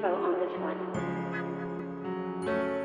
Devo on this one.